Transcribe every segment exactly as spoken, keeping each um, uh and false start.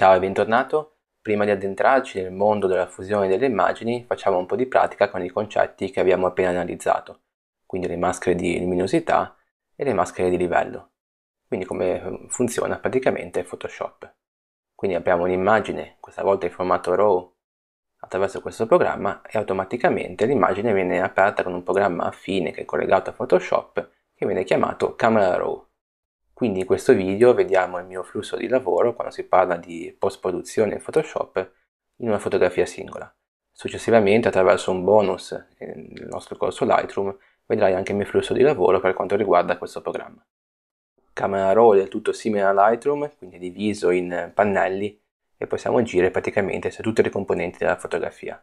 Ciao e bentornato! Prima di addentrarci nel mondo della fusione delle immagini, facciamo un po' di pratica con i concetti che abbiamo appena analizzato, quindi le maschere di luminosità e le maschere di livello. Quindi come funziona praticamente Photoshop. Quindi apriamo un'immagine, questa volta in formato RAW, attraverso questo programma, e automaticamente l'immagine viene aperta con un programma affine che è collegato a Photoshop, che viene chiamato Camera Raw. Quindi in questo video vediamo il mio flusso di lavoro quando si parla di post-produzione in Photoshop in una fotografia singola. Successivamente, attraverso un bonus nel nostro corso Lightroom, vedrai anche il mio flusso di lavoro per quanto riguarda questo programma. Camera Raw è tutto simile a Lightroom, quindi è diviso in pannelli e possiamo agire praticamente su tutte le componenti della fotografia.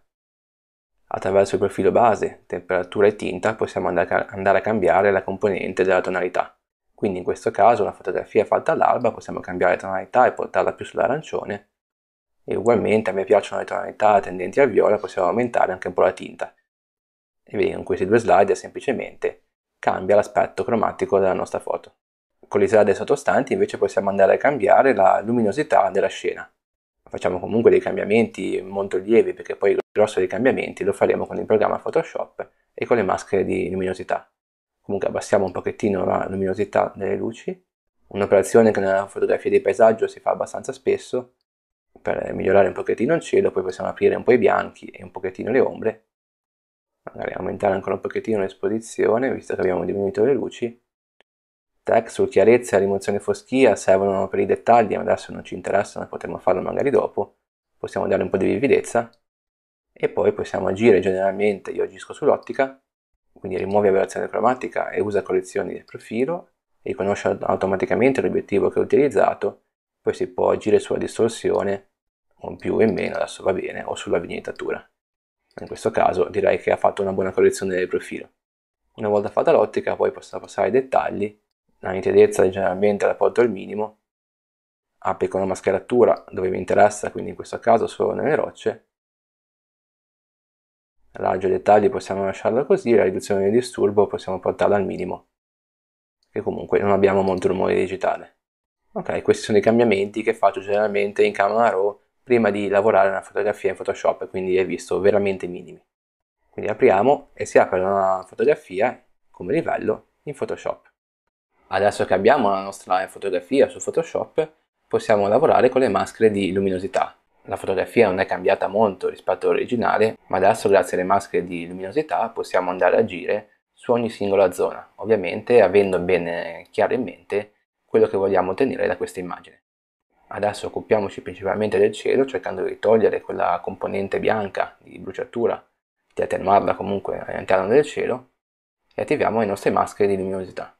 Attraverso il profilo base, temperatura e tinta possiamo andare a cambiare la componente della tonalità. Quindi in questo caso la fotografia è fatta all'alba, possiamo cambiare tonalità e portarla più sull'arancione, e ugualmente a me piacciono le tonalità tendenti al viola, possiamo aumentare anche un po' la tinta. E vedi, con questi due slide semplicemente cambia l'aspetto cromatico della nostra foto. Con le slide sottostanti invece possiamo andare a cambiare la luminosità della scena. Facciamo comunque dei cambiamenti molto lievi, perché poi il grosso dei cambiamenti lo faremo con il programma Photoshop e con le maschere di luminosità. Comunque abbassiamo un pochettino la luminosità delle luci, un'operazione che nella fotografia di paesaggio si fa abbastanza spesso per migliorare un pochettino il cielo. Poi possiamo aprire un po' i bianchi e un pochettino le ombre, magari aumentare ancora un pochettino l'esposizione visto che abbiamo diminuito le luci. Texture, chiarezza, rimozione foschia servono per i dettagli, ma adesso non ci interessano, potremo farlo magari dopo. Possiamo dare un po' di vividezza e poi possiamo agire generalmente, io agisco sull'ottica. Quindi rimuovi aberrazione cromatica e usa correzioni del profilo, riconosce automaticamente l'obiettivo che ho utilizzato, poi si può agire sulla distorsione, con più e meno, adesso va bene, o sulla vignettatura. In questo caso direi che ha fatto una buona correzione del profilo. Una volta fatta l'ottica poi posso passare ai dettagli, la nitidezza generalmente la porto al minimo, applico una mascheratura dove mi interessa, quindi in questo caso solo nelle rocce. Raggio e dettagli possiamo lasciarla così, la riduzione del disturbo possiamo portarla al minimo, che comunque non abbiamo molto rumore digitale. Ok, questi sono i cambiamenti che faccio generalmente in Camera Raw prima di lavorare una fotografia in Photoshop, quindi hai visto, veramente minimi. Quindi apriamo e si apre una fotografia come livello in Photoshop. Adesso che abbiamo la nostra fotografia su Photoshop, possiamo lavorare con le maschere di luminosità. La fotografia non è cambiata molto rispetto all'originale, ma adesso grazie alle maschere di luminosità possiamo andare ad agire su ogni singola zona, ovviamente avendo ben chiaro in mente quello che vogliamo ottenere da questa immagine. Adesso occupiamoci principalmente del cielo, cercando di togliere quella componente bianca di bruciatura, di attenuarla comunque all'interno del cielo, e attiviamo le nostre maschere di luminosità.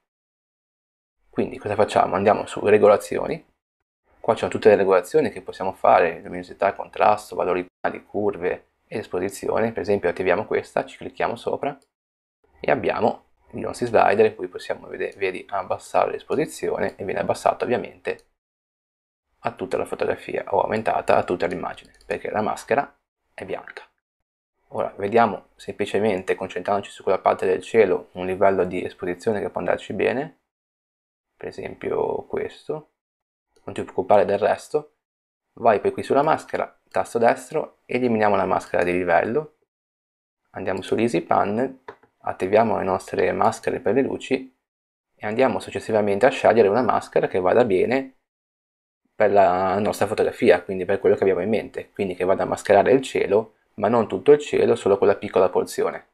Quindi cosa facciamo? Andiamo su regolazioni. Qua ci sono tutte le regolazioni che possiamo fare, luminosità, contrasto, valori binari, curve ed esposizione. Per esempio attiviamo questa, ci clicchiamo sopra e abbiamo i nostri slider in cui possiamo vedere, vedi, abbassare l'esposizione, e viene abbassata ovviamente a tutta la fotografia o aumentata a tutta l'immagine, perché la maschera è bianca. Ora vediamo semplicemente, concentrandoci su quella parte del cielo, un livello di esposizione che può andarci bene, per esempio questo. Non ti preoccupare del resto, vai poi qui sulla maschera, tasto destro, eliminiamo la maschera di livello, andiamo sull'EasyPanel, attiviamo le nostre maschere per le luci e andiamo successivamente a scegliere una maschera che vada bene per la nostra fotografia, quindi per quello che abbiamo in mente, quindi che vada a mascherare il cielo, ma non tutto il cielo, solo quella piccola porzione.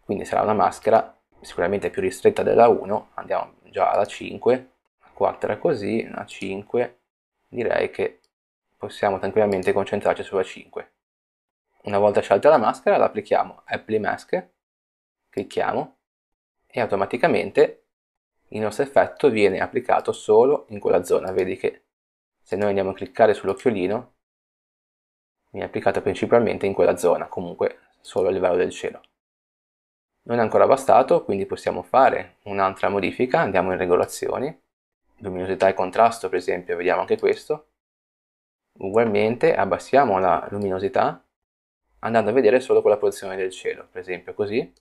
Quindi sarà una maschera sicuramente più ristretta della uno, andiamo già alla cinque, quattro così, una cinque, direi che possiamo tranquillamente concentrarci sulla cinque. Una volta scelta la maschera la applichiamo, Apply Mask, clicchiamo e automaticamente il nostro effetto viene applicato solo in quella zona. Vedi che se noi andiamo a cliccare sull'occhiolino viene applicato principalmente in quella zona, comunque solo a livello del cielo. Non è ancora bastato, quindi possiamo fare un'altra modifica, andiamo in regolazioni, luminosità e contrasto per esempio, vediamo anche questo. Ugualmente abbassiamo la luminosità andando a vedere solo quella porzione del cielo, per esempio così.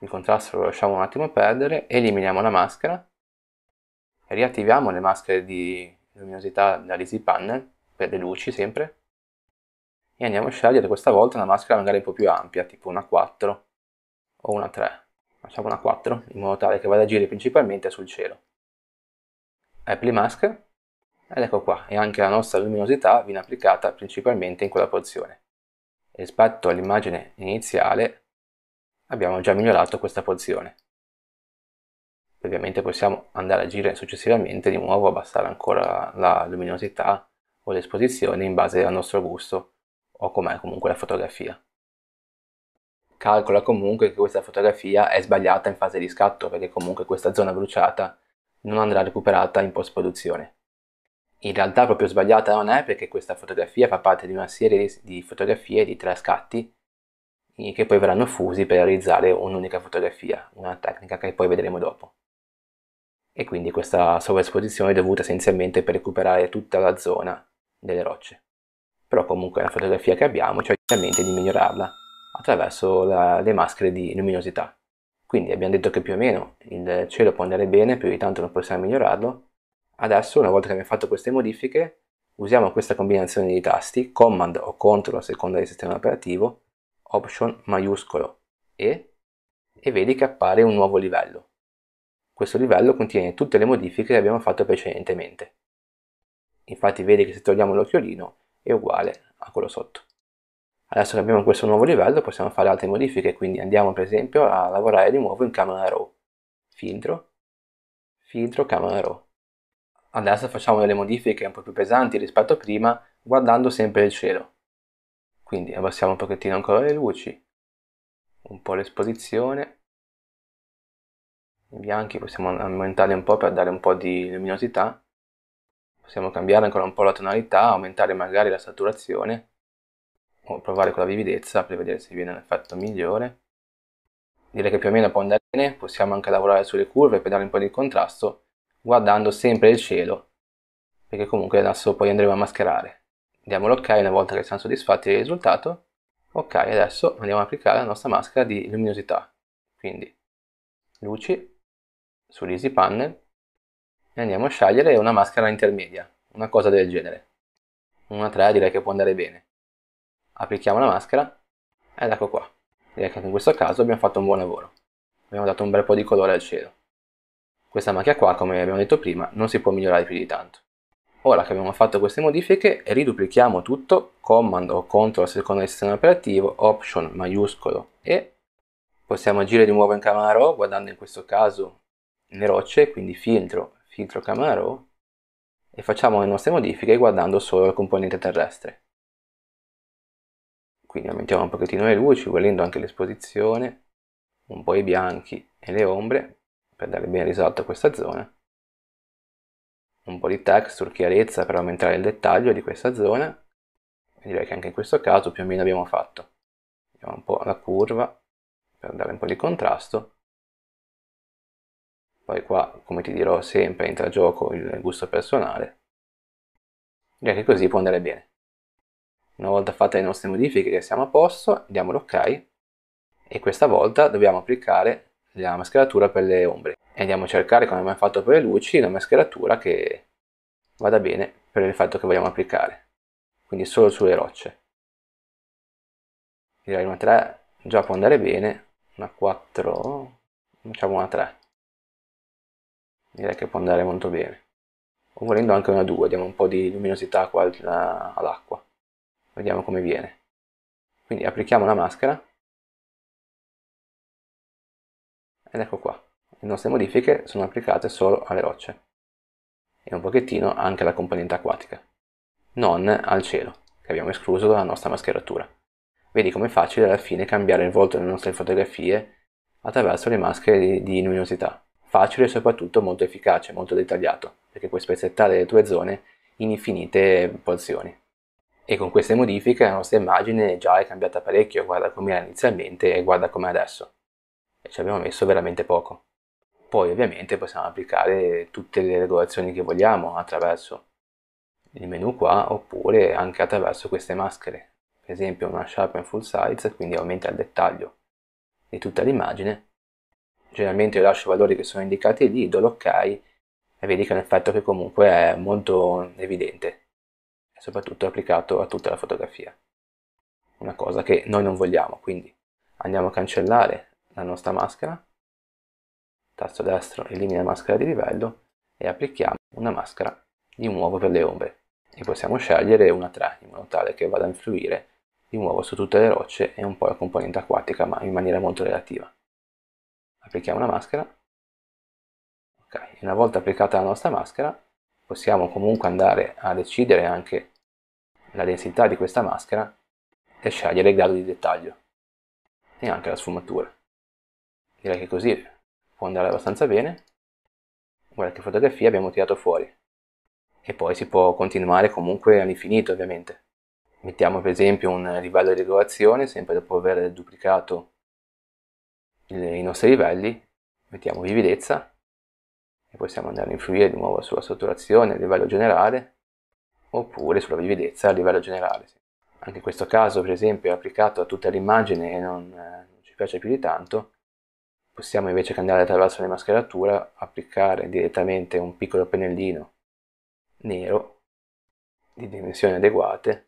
Il contrasto lo lasciamo un attimo perdere, eliminiamo la maschera, riattiviamo le maschere di luminosità dall'Easy Panel, per le luci sempre, e andiamo a scegliere questa volta una maschera magari un po' più ampia, tipo una quattro o una tre. Facciamo una quattro in modo tale che vada a agire principalmente sul cielo. Apply Mask, ed ecco qua, e anche la nostra luminosità viene applicata principalmente in quella porzione. Rispetto all'immagine iniziale abbiamo già migliorato questa porzione. Ovviamente possiamo andare a agire successivamente di nuovo, abbassare ancora la luminosità o l'esposizione in base al nostro gusto o com'è comunque la fotografia. Calcola comunque che questa fotografia è sbagliata in fase di scatto, perché comunque questa zona bruciata non andrà recuperata in post-produzione. In realtà proprio sbagliata non è, perché questa fotografia fa parte di una serie di fotografie di tre scatti che poi verranno fusi per realizzare un'unica fotografia, una tecnica che poi vedremo dopo. E quindi questa sovraesposizione è dovuta essenzialmente per recuperare tutta la zona delle rocce. Però comunque la fotografia che abbiamo ci aiuta di migliorarla attraverso la, le maschere di luminosità. Quindi abbiamo detto che più o meno il cielo può andare bene, più di tanto non possiamo migliorarlo. Adesso, una volta che abbiamo fatto queste modifiche, usiamo questa combinazione di tasti, Command o Control a seconda del sistema operativo, Option maiuscolo E, e vedi che appare un nuovo livello. Questo livello contiene tutte le modifiche che abbiamo fatto precedentemente. Infatti vedi che se togliamo l'occhiolino è uguale a quello sotto. Adesso che abbiamo questo nuovo livello possiamo fare altre modifiche, quindi andiamo per esempio a lavorare di nuovo in Camera Raw. Filtro, Filtro, Camera Raw. Adesso facciamo delle modifiche un po' più pesanti rispetto a prima, guardando sempre il cielo. Quindi abbassiamo un pochettino ancora le luci, un po' l'esposizione. I bianchi possiamo aumentarli un po' per dare un po' di luminosità. Possiamo cambiare ancora un po' la tonalità, aumentare magari la saturazione, o provare con la vividezza per vedere se viene un effetto migliore. Direi che più o meno può andare bene. Possiamo anche lavorare sulle curve per dare un po' di contrasto, guardando sempre il cielo, perché comunque adesso poi andremo a mascherare. Diamo l'ok una volta che siamo soddisfatti del risultato. Ok, adesso andiamo ad applicare la nostra maschera di luminosità, quindi luci, sull'Easy Panel, e andiamo a scegliere una maschera intermedia, una cosa del genere, una tre direi che può andare bene. Applichiamo la maschera ed ecco qua, direi che anche in questo caso abbiamo fatto un buon lavoro, abbiamo dato un bel po' di colore al cielo. Questa macchia qua, come abbiamo detto prima, non si può migliorare più di tanto. Ora che abbiamo fatto queste modifiche, riduplichiamo tutto, Command o Control a seconda del sistema operativo, Option maiuscolo E. Possiamo agire di nuovo in Camera Raw, guardando in questo caso le rocce, quindi filtro, filtro Camera Raw, e facciamo le nostre modifiche guardando solo il componente terrestre. Quindi aumentiamo un pochettino le luci, volendo anche l'esposizione, un po' i bianchi e le ombre, per dare bene risalto a questa zona, un po' di texture, chiarezza per aumentare il dettaglio di questa zona, e direi che anche in questo caso più o meno abbiamo fatto. Vediamo un po' la curva per dare un po' di contrasto. Poi qua, come ti dirò sempre, entra a gioco il gusto personale. Direi che così può andare bene. Una volta fatte le nostre modifiche, che siamo a posto, diamo l'ok, e questa volta dobbiamo applicare la mascheratura per le ombre, e andiamo a cercare, come abbiamo fatto per le luci, una mascheratura che vada bene per l'effetto che vogliamo applicare, quindi solo sulle rocce. Direi una tre già può andare bene, una quattro, facciamo una tre, direi che può andare molto bene, o volendo anche una due, diamo un po' di luminosità qua all'acqua, vediamo come viene. Quindi applichiamo la maschera ed ecco qua, le nostre modifiche sono applicate solo alle rocce e un pochettino anche alla componente acquatica, non al cielo che abbiamo escluso dalla nostra mascheratura. Vedi com'è facile alla fine cambiare il volto delle nostre fotografie attraverso le maschere di, di luminosità. Facile e soprattutto molto efficace, molto dettagliato, perché puoi spezzettare le tue zone in infinite porzioni. E con queste modifiche la nostra immagine già è cambiata parecchio, guarda com'era inizialmente e guarda com'è adesso. E ci abbiamo messo veramente poco. Poi ovviamente possiamo applicare tutte le regolazioni che vogliamo attraverso il menu qua, oppure anche attraverso queste maschere, per esempio una sharpen full size, quindi aumenta il dettaglio di tutta l'immagine. Generalmente io lascio i valori che sono indicati lì, do l'ok, e vedi che è un effetto che comunque è molto evidente e soprattutto applicato a tutta la fotografia, una cosa che noi non vogliamo. Quindi andiamo a cancellare la nostra maschera, tasto destro elimina maschera di livello e applichiamo una maschera di nuovo per le ombre e possiamo scegliere una tre in modo tale che vada a influire di nuovo su tutte le rocce e un po' la componente acquatica, ma in maniera molto relativa. Applichiamo la maschera. Okay. Una volta applicata la nostra maschera possiamo comunque andare a decidere anche la densità di questa maschera e scegliere il grado di dettaglio e anche la sfumatura. Direi che così può andare abbastanza bene. Guarda che fotografia abbiamo tirato fuori, e poi si può continuare comunque all'infinito ovviamente. Mettiamo per esempio un livello di regolazione, sempre dopo aver duplicato i nostri livelli, mettiamo vividezza e possiamo andare a influire di nuovo sulla saturazione a livello generale oppure sulla vividezza a livello generale. Sì. Anche in questo caso per esempio è applicato a tutta l'immagine e non, eh, non ci piace più di tanto, possiamo invece cambiare attraverso la mascheratura, applicare direttamente un piccolo pennellino nero di dimensioni adeguate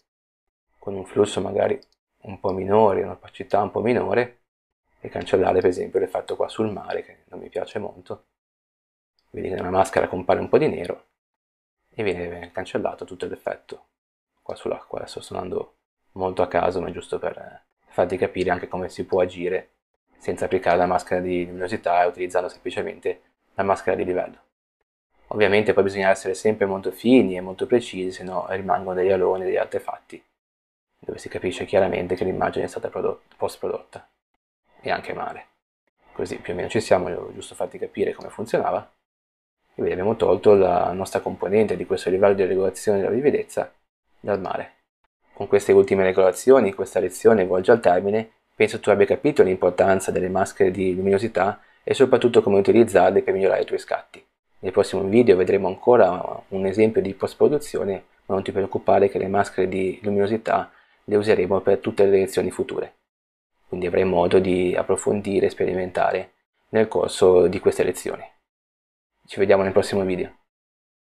con un flusso magari un po' minore, un'opacità un po' minore, e cancellare per esempio l'effetto qua sul mare che non mi piace molto. Vedi che nella maschera compare un po' di nero e viene cancellato tutto l'effetto qua sull'acqua. Adesso sto andando molto a caso, ma è giusto per farti capire anche come si può agire senza applicare la maschera di luminosità e utilizzando semplicemente la maschera di livello. Ovviamente poi bisogna essere sempre molto fini e molto precisi, se no rimangono degli aloni, degli artefatti dove si capisce chiaramente che l'immagine è stata post prodotta e anche male. Così più o meno ci siamo, giusto farti capire come funzionava. E vedi, abbiamo tolto la nostra componente di questo livello di regolazione della vividezza dal mare. Con queste ultime regolazioni questa lezione volge al termine. Penso tu abbia capito l'importanza delle maschere di luminosità e soprattutto come utilizzarle per migliorare i tuoi scatti. Nel prossimo video vedremo ancora un esempio di post-produzione, ma non ti preoccupare che le maschere di luminosità le useremo per tutte le lezioni future. Quindi avrai modo di approfondire e sperimentare nel corso di queste lezioni. Ci vediamo nel prossimo video.